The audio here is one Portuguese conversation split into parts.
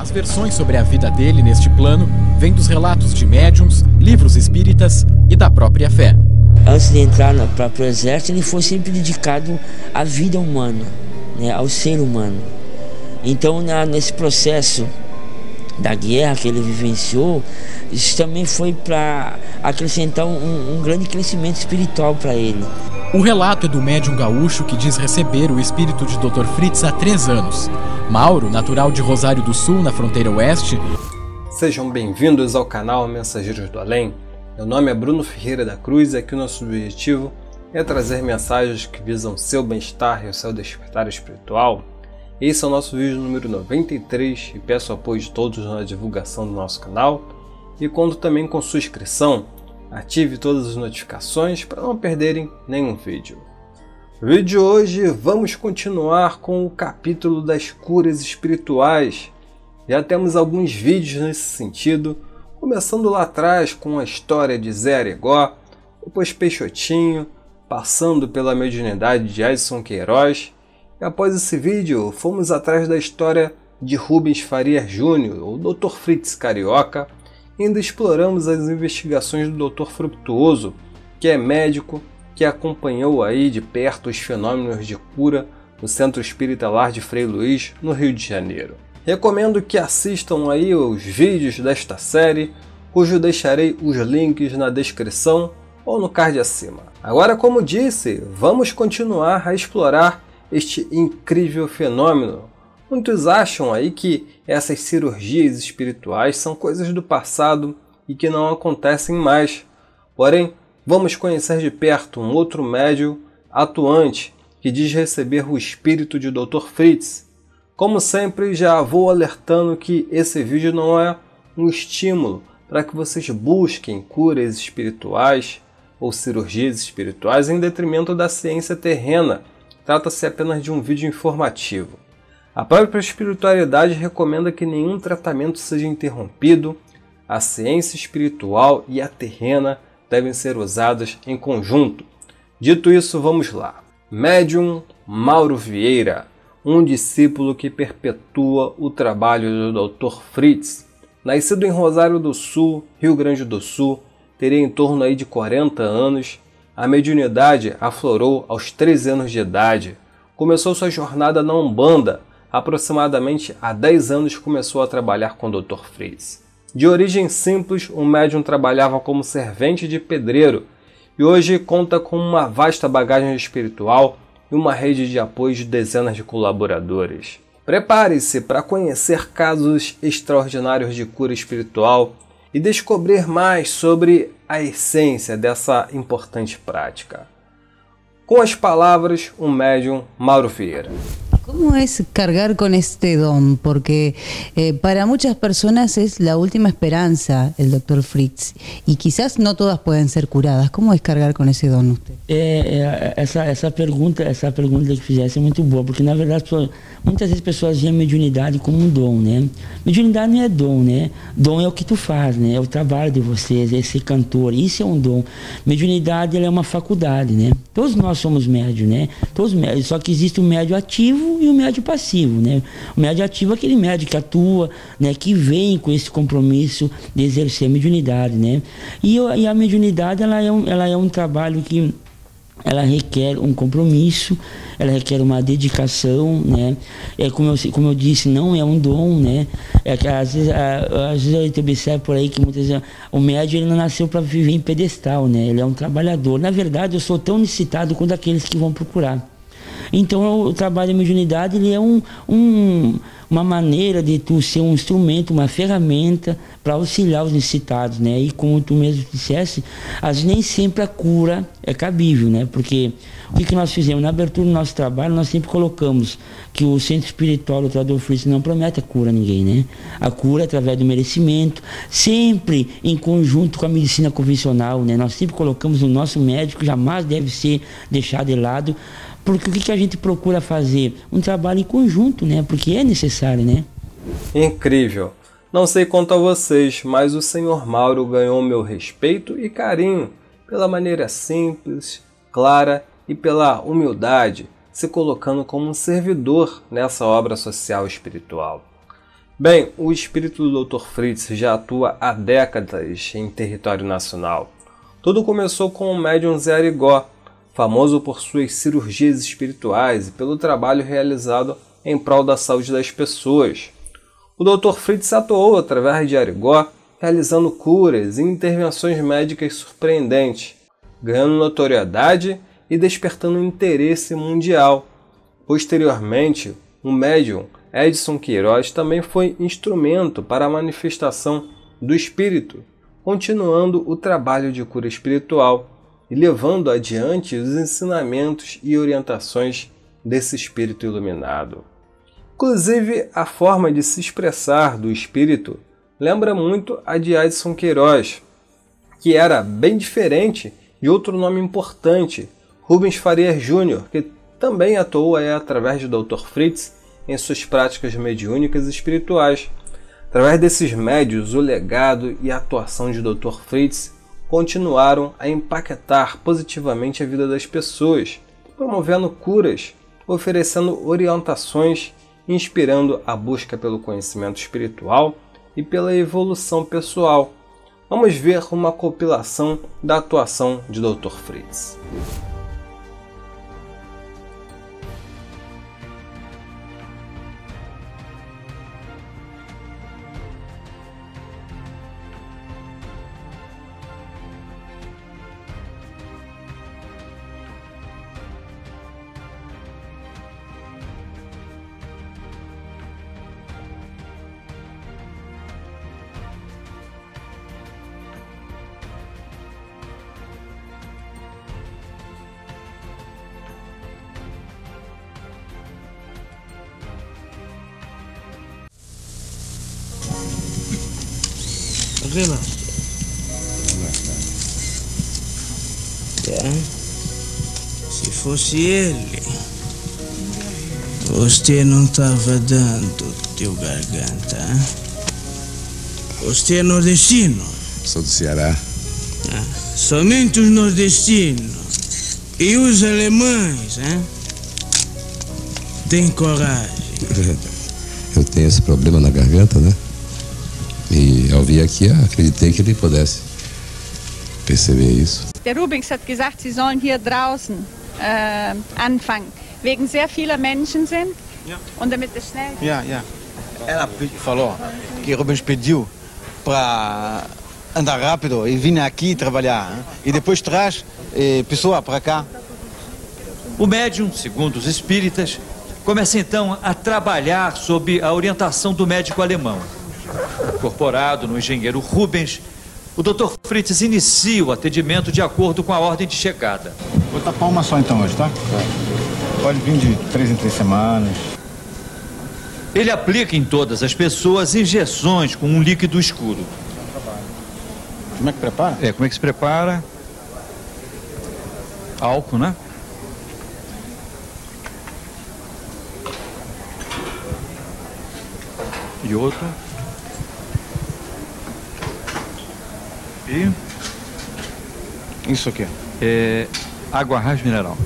As versões sobre a vida dele neste plano vêm dos relatos de médiuns, livros espíritas e da própria fé. Antes de entrar no próprio exército, ele foi sempre dedicado à vida humana, né, ao ser humano. Então, nesse processo da guerra que ele vivenciou, isso também foi para acrescentar um grande crescimento espiritual para ele. O relato é do médium gaúcho que diz receber o espírito de Dr. Fritz há 3 anos. Mauro, natural de Rosário do Sul, na fronteira oeste. Sejam bem-vindos ao canal Mensageiros do Além. Meu nome é Bruno Ferreira da Cruz e aqui o nosso objetivo é trazer mensagens que visam seu bem-estar e o seu despertar espiritual. Esse é o nosso vídeo número 93 e peço o apoio de todos na divulgação do nosso canal e conto também com sua inscrição. Ative todas as notificações para não perderem nenhum vídeo. No vídeo de hoje vamos continuar com o capítulo das curas espirituais. Já temos alguns vídeos nesse sentido, começando lá atrás com a história de Zé Arigó, depois Peixotinho, passando pela mediunidade de Edson Queiroz. E após esse vídeo, fomos atrás da história de Rubens Faria Jr., ou Dr. Fritz carioca, e ainda exploramos as investigações do Dr. Fructuoso, que é médico, que acompanhou aí de perto os fenômenos de cura no Centro Espírita Lar de Frei Luiz, no Rio de Janeiro. Recomendo que assistam aí os vídeos desta série, cujo deixarei os links na descrição ou no card acima. Agora, como disse, vamos continuar a explorar este incrível fenômeno. Muitos acham aí que essas cirurgias espirituais são coisas do passado e que não acontecem mais. Porém, vamos conhecer de perto um outro médium atuante que diz receber o espírito de Dr. Fritz. Como sempre, já vou alertando que esse vídeo não é um estímulo para que vocês busquem curas espirituais ou cirurgias espirituais em detrimento da ciência terrena. Trata-se apenas de um vídeo informativo. A própria espiritualidade recomenda que nenhum tratamento seja interrompido. A ciência espiritual e a terrena devem ser usadas em conjunto. Dito isso, vamos lá. Médium Mauro Vieira, um discípulo que perpetua o trabalho do Dr. Fritz. Nascido em Rosário do Sul, Rio Grande do Sul, teria em torno aí de 40 anos. A mediunidade aflorou aos 13 anos de idade. Começou sua jornada na Umbanda. Aproximadamente há 10 anos começou a trabalhar com o Dr. Fritz. De origem simples, o médium trabalhava como servente de pedreiro e hoje conta com uma vasta bagagem espiritual e uma rede de apoio de dezenas de colaboradores. Prepare-se para conhecer casos extraordinários de cura espiritual e descobrir mais sobre a essência dessa importante prática. Com as palavras, o médium Mauro Vieira. Como é carregar com este dom? Porque para muitas pessoas é a última esperança, o Dr. Fritz, e quizás não todas podem ser curadas. Como é carregar com esse dom? Essa pergunta que fizesse é muito boa, porque na verdade muitas vezes pessoas veem a mediunidade como um dom, né? Mediunidade não é dom, né? Dom é o que tu faz, né? É o trabalho de vocês, é ser cantor, isso é um dom. Mediunidade ela é uma faculdade, né? Todos nós somos médios, né? Todos médios, só que existe o médio ativo e o médio passivo, né? O médio ativo é aquele médio que atua, né? Que vem com esse compromisso de exercer a mediunidade, né? E a mediunidade ela é um trabalho que ela requer um compromisso, ela requer uma dedicação, né? Como eu disse, não é um dom, né? Às vezes a gente observa por aí que muitas vezes o médium ele não nasceu para viver em pedestal, né? Ele é um trabalhador. Na verdade, eu sou tão necessitado quanto aqueles que vão procurar. Então, o trabalho da mediunidade ele é uma maneira de tu ser um instrumento, uma ferramenta para auxiliar os necessitados, né? E como tu mesmo dissesse, às vezes nem sempre a cura é cabível, né? Porque o que nós fizemos? Na abertura do nosso trabalho, nós sempre colocamos que o Centro Espiritual Dr. Adolfo Fritz não promete a cura a ninguém, né? A cura é através do merecimento, sempre em conjunto com a medicina convencional, né? Nós sempre colocamos o nosso médico, jamais deve ser deixado de lado, porque o que a gente procura fazer? Um trabalho em conjunto, né? Porque é necessário, né? Incrível! Não sei quanto a vocês, mas o senhor Mauro ganhou meu respeito e carinho pela maneira simples, clara e pela humildade, se colocando como um servidor nessa obra social espiritual. Bem, o espírito do Dr. Fritz já atua há décadas em território nacional. Tudo começou com o médium Zé Arigó, famoso por suas cirurgias espirituais e pelo trabalho realizado em prol da saúde das pessoas. O Dr. Fritz atuou através de Arigó, realizando curas e intervenções médicas surpreendentes, ganhando notoriedade e despertando interesse mundial. Posteriormente, o médium Edson Queiroz também foi instrumento para a manifestação do espírito, continuando o trabalho de cura espiritual e levando adiante os ensinamentos e orientações desse espírito iluminado. Inclusive, a forma de se expressar do espírito lembra muito a de Edson Queiroz, que era bem diferente de outro nome importante, Rubens Faria Jr., que também atuou através do Dr. Fritz em suas práticas mediúnicas e espirituais. Através desses médios, o legado e a atuação de Dr. Fritz continuaram a impactar positivamente a vida das pessoas, promovendo curas, oferecendo orientações, inspirando a busca pelo conhecimento espiritual e pela evolução pessoal. Vamos ver uma compilação da atuação de Dr. Fritz. Vê lá. É. Se fosse ele, você não tava dando teu garganta. Você é nordestino? Sou do Ceará. Ah, somente os nordestinos e os alemães, hein? Tem coragem. Eu tenho esse problema na garganta, né? E ao vir aqui, acreditei que ele pudesse perceber isso. Der Rubens hat gesagt, sie sollen hier draußen anfangen, wegen sehr vieler Menschen sind und damit es schnell geht. Ja. Ela falou que Rubens pediu para andar rápido e vir aqui trabalhar, hein? E depois traz pessoa para cá. O médium, segundo os espíritas, começa então a trabalhar sob a orientação do médico alemão. Incorporado no engenheiro Rubens, o Dr. Fritz inicia o atendimento de acordo com a ordem de chegada. Vou tapar uma só então hoje, tá? É. Pode vir de 3 em 3 semanas. Ele aplica em todas as pessoas injeções com um líquido escuro. Como é que prepara? Como é que se prepara? Álcool, né? E outro... Isso aqui é água raiz mineral.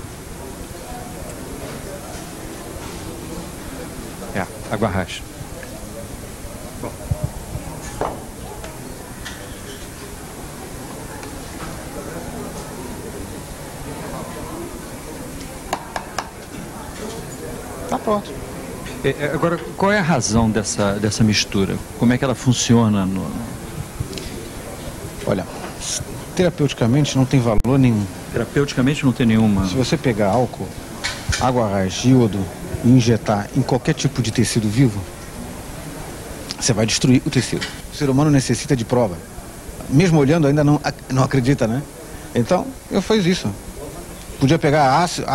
Água raiz. Bom. Tá pronto. Agora, qual é a razão dessa mistura? Como é que ela funciona no... Olha, terapeuticamente não tem valor nenhum. Terapeuticamente não tem nenhuma. Se você pegar álcool, água raiz, iodo e injetar em qualquer tipo de tecido vivo, você vai destruir o tecido. O ser humano necessita de prova. Mesmo olhando ainda não acredita, né? Então, eu fiz isso. Podia pegar ácido,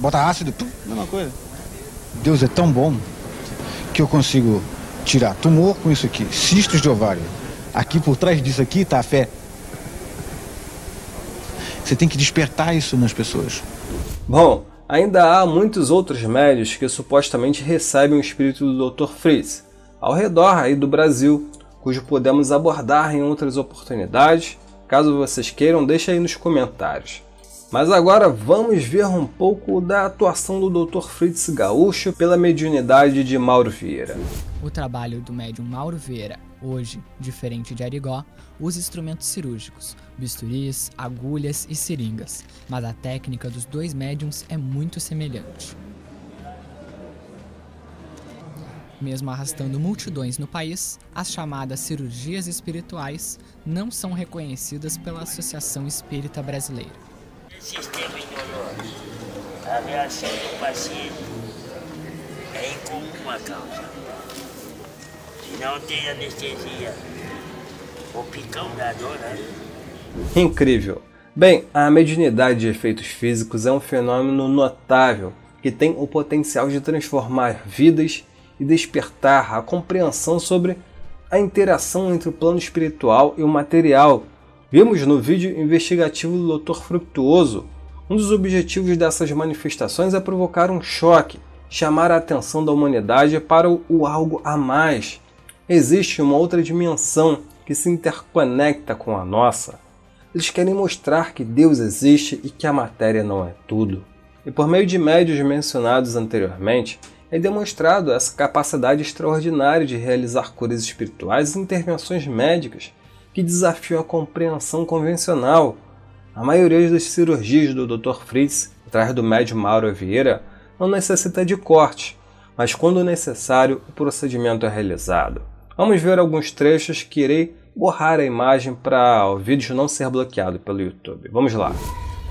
botar ácido, mesma coisa. Deus é tão bom que eu consigo tirar tumor com isso aqui, cistos de ovário. Aqui, por trás disso aqui, está a fé. Você tem que despertar isso nas pessoas. Bom, ainda há muitos outros médios que supostamente recebem o espírito do Dr. Fritz, ao redor aí do Brasil, cujo podemos abordar em outras oportunidades. Caso vocês queiram, deixa aí nos comentários. Mas agora vamos ver um pouco da atuação do Dr. Fritz Gaúcho pela mediunidade de Mauro Vieira. O trabalho do médium Mauro Vieira, hoje, diferente de Arigó, usa instrumentos cirúrgicos, bisturis, agulhas e seringas, mas a técnica dos dois médiums é muito semelhante. Mesmo arrastando multidões no país, as chamadas cirurgias espirituais não são reconhecidas pela Associação Espírita Brasileira. Sistemas dolorosos, a reação do paciente é incomum à causa. Se não tem anestesia, o picão da dor, né? Incrível! Bem, a mediunidade de efeitos físicos é um fenômeno notável que tem o potencial de transformar vidas e despertar a compreensão sobre a interação entre o plano espiritual e o material. Vimos no vídeo investigativo do Dr. Fructuoso, um dos objetivos dessas manifestações é provocar um choque, chamar a atenção da humanidade para o algo a mais. Existe uma outra dimensão que se interconecta com a nossa. Eles querem mostrar que Deus existe e que a matéria não é tudo. E por meio de médios mencionados anteriormente, é demonstrado essa capacidade extraordinária de realizar curas espirituais e intervenções médicas que desafiam a compreensão convencional. A maioria das cirurgias do Dr. Fritz, atrás do médium Mauro Vieira, não necessita de corte, mas quando necessário o procedimento é realizado. Vamos ver alguns trechos que irei borrar a imagem para o vídeo não ser bloqueado pelo YouTube. Vamos lá.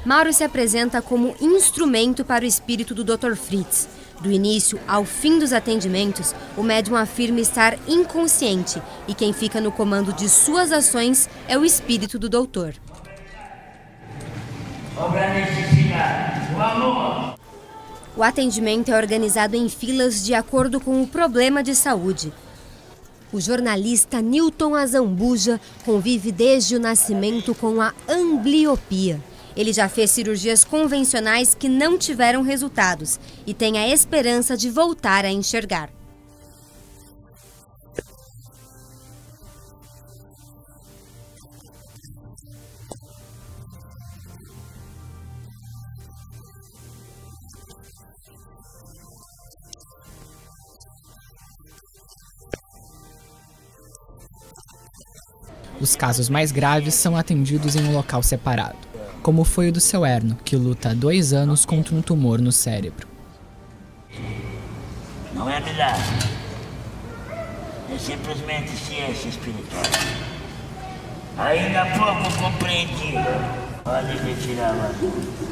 Mauro se apresenta como instrumento para o espírito do Dr. Fritz. Do início ao fim dos atendimentos, o médium afirma estar inconsciente e quem fica no comando de suas ações é o espírito do doutor. O atendimento é organizado em filas de acordo com o problema de saúde. O jornalista Newton Azambuja convive desde o nascimento com a ambliopia. Ele já fez cirurgias convencionais que não tiveram resultados e tem a esperança de voltar a enxergar. Os casos mais graves são atendidos em um local separado, como foi o do seu Erno, que luta há 2 anos contra um tumor no cérebro. Não é milagre, é simplesmente ciência espiritual. Ainda pouco compreendido. Pode retirar a luz.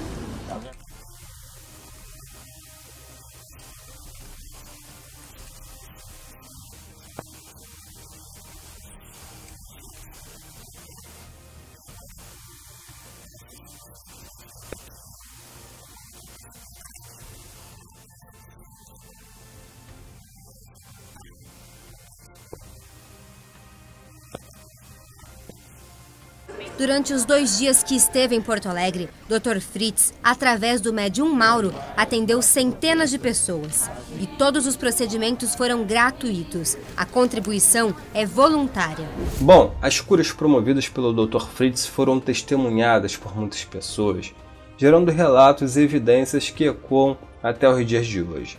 Durante os 2 dias que esteve em Porto Alegre, Dr. Fritz, através do médium Mauro, atendeu centenas de pessoas. E todos os procedimentos foram gratuitos. A contribuição é voluntária. Bom, as curas promovidas pelo Dr. Fritz foram testemunhadas por muitas pessoas, gerando relatos e evidências que ecoam até os dias de hoje.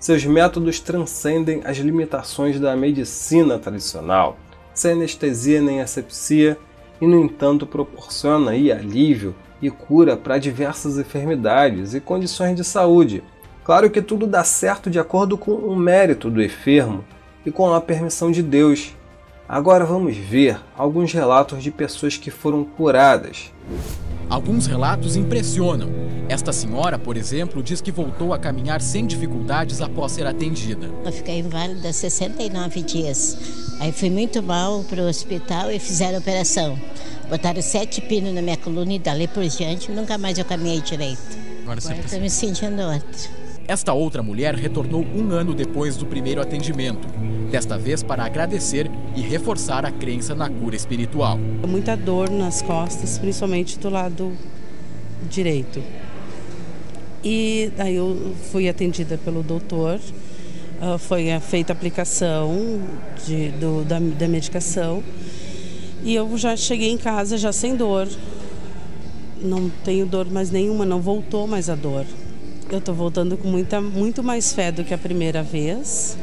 Seus métodos transcendem as limitações da medicina tradicional, sem anestesia nem asepsia, e, no entanto, proporciona alívio e cura para diversas enfermidades e condições de saúde. Claro que tudo dá certo de acordo com o mérito do enfermo e com a permissão de Deus. Agora vamos ver alguns relatos de pessoas que foram curadas. Alguns relatos impressionam. Esta senhora, por exemplo, diz que voltou a caminhar sem dificuldades após ser atendida. Eu fiquei inválida 69 dias. Aí fui muito mal para o hospital e fizeram a operação. Botaram 7 pinos na minha coluna e dali por diante nunca mais eu caminhei direito. Agora estou me sentindo outro. Esta outra mulher retornou 1 ano depois do primeiro atendimento. Desta vez para agradecer e reforçar a crença na cura espiritual. Muita dor nas costas, principalmente do lado direito. E daí eu fui atendida pelo doutor, foi feita a aplicação da medicação e eu já cheguei em casa já sem dor. não tenho dor mais nenhuma, não voltou mais a dor. Eu estou voltando com muito mais fé do que a primeira vez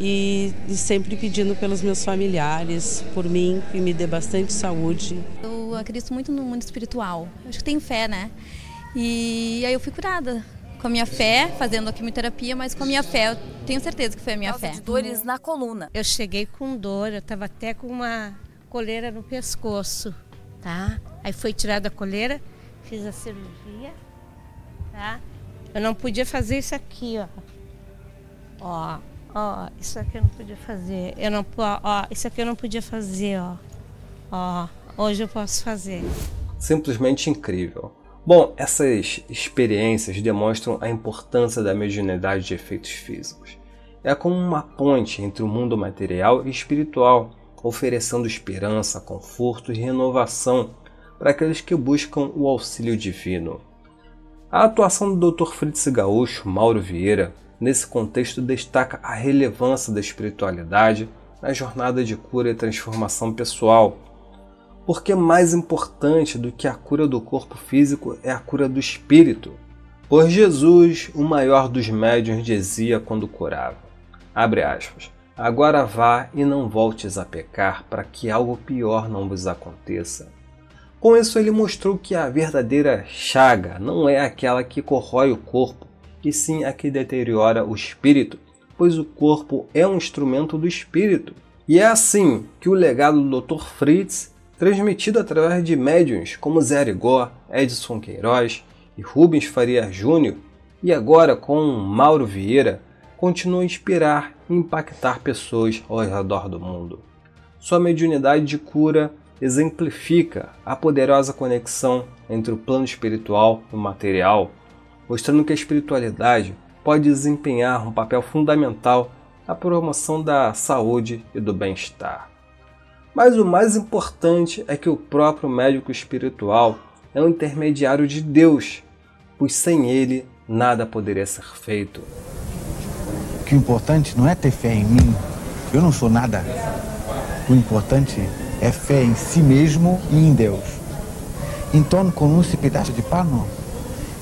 e sempre pedindo pelos meus familiares, por mim, que me dê bastante saúde. Eu acredito muito no mundo espiritual, acho que tenho fé, né? E aí eu fui curada com a minha fé, fazendo a quimioterapia, mas com a minha fé, eu tenho certeza que foi a minha fé. De dores na coluna. Eu cheguei com dor, eu estava até com uma coleira no pescoço, tá? Aí foi tirada a coleira, fiz a cirurgia, tá? Eu não podia fazer isso aqui, ó. Ó, ó, isso aqui eu não podia fazer. Eu não, ó, isso aqui eu não podia fazer, ó. Ó, hoje eu posso fazer. Simplesmente incrível. Bom, essas experiências demonstram a importância da mediunidade de efeitos físicos. É como uma ponte entre o mundo material e espiritual, oferecendo esperança, conforto e renovação para aqueles que buscam o auxílio divino. A atuação do Dr. Fritz Gaúcho, Mauro Vieira, nesse contexto destaca a relevância da espiritualidade na jornada de cura e transformação pessoal, porque mais importante do que a cura do corpo físico é a cura do espírito, pois Jesus, o maior dos médiuns, dizia quando curava, abre aspas, agora vá e não voltes a pecar para que algo pior não vos aconteça. Com isso ele mostrou que a verdadeira chaga não é aquela que corrói o corpo, e sim a que deteriora o espírito, pois o corpo é um instrumento do espírito. E é assim que o legado do Dr. Fritz, transmitido através de médiuns como Zé Arigó, Edson Queiroz e Rubens Faria Jr., e agora com Mauro Vieira, continua a inspirar e impactar pessoas ao redor do mundo. Sua mediunidade de cura exemplifica a poderosa conexão entre o plano espiritual e o material, mostrando que a espiritualidade pode desempenhar um papel fundamental na promoção da saúde e do bem-estar. Mas o mais importante é que o próprio médico espiritual é um intermediário de Deus, pois sem ele nada poderia ser feito. O que é importante não é ter fé em mim, eu não sou nada. O importante é fé em si mesmo e em Deus. Então, com esse pedaço de pano,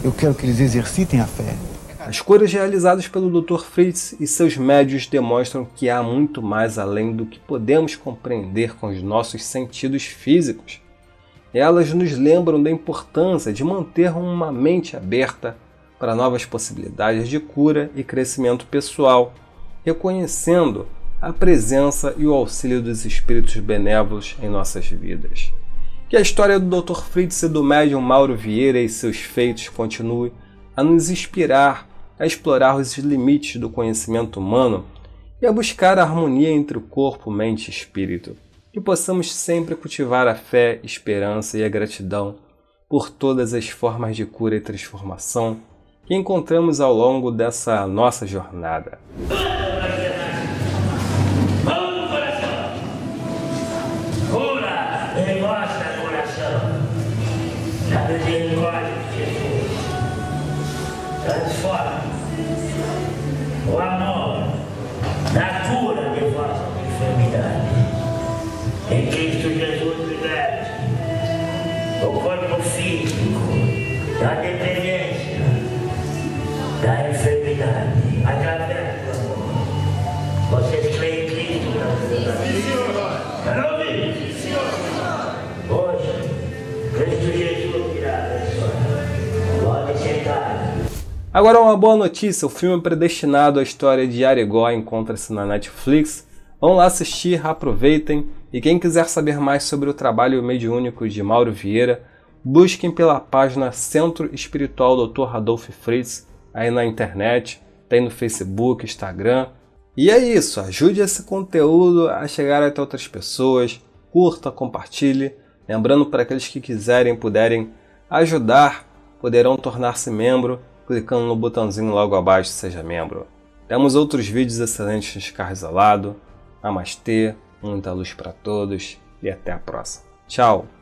eu quero que eles exercitem a fé. As curas realizadas pelo Dr. Fritz e seus médiuns demonstram que há muito mais além do que podemos compreender com os nossos sentidos físicos. Elas nos lembram da importância de manter uma mente aberta para novas possibilidades de cura e crescimento pessoal, reconhecendo a presença e o auxílio dos espíritos benévolos em nossas vidas. Que a história do Dr. Fritz e do médium Mauro Vieira e seus feitos continue a nos inspirar a explorar os limites do conhecimento humano e a buscar a harmonia entre o corpo, mente e espírito. Que possamos sempre cultivar a fé, esperança e a gratidão por todas as formas de cura e transformação que encontramos ao longo dessa nossa jornada. Transforma o amor na cura de vossa enfermidade. Em Cristo Jesus liberte o corpo físico da dependência, da enfermidade, através do amor. Vocês creem em Cristo? Sim, Senhor. Amém. Hoje, Cristo Jesus irá abençoar. Pode sentar. Agora uma boa notícia, o filme predestinado à história de Arigó encontra-se na Netflix. Vão lá assistir, aproveitem. E quem quiser saber mais sobre o trabalho mediúnico de Mauro Vieira, busquem pela página Centro Espiritual Dr. Adolfo Fritz, aí na internet, tem no Facebook, Instagram. E é isso, ajude esse conteúdo a chegar até outras pessoas, curta, compartilhe. Lembrando para aqueles que quiserem, puderem ajudar, poderão tornar-se membro, clicando no botãozinho logo abaixo, seja membro. Temos outros vídeos excelentes nos carros ao lado. Namastê, muita luz para todos e até a próxima. Tchau!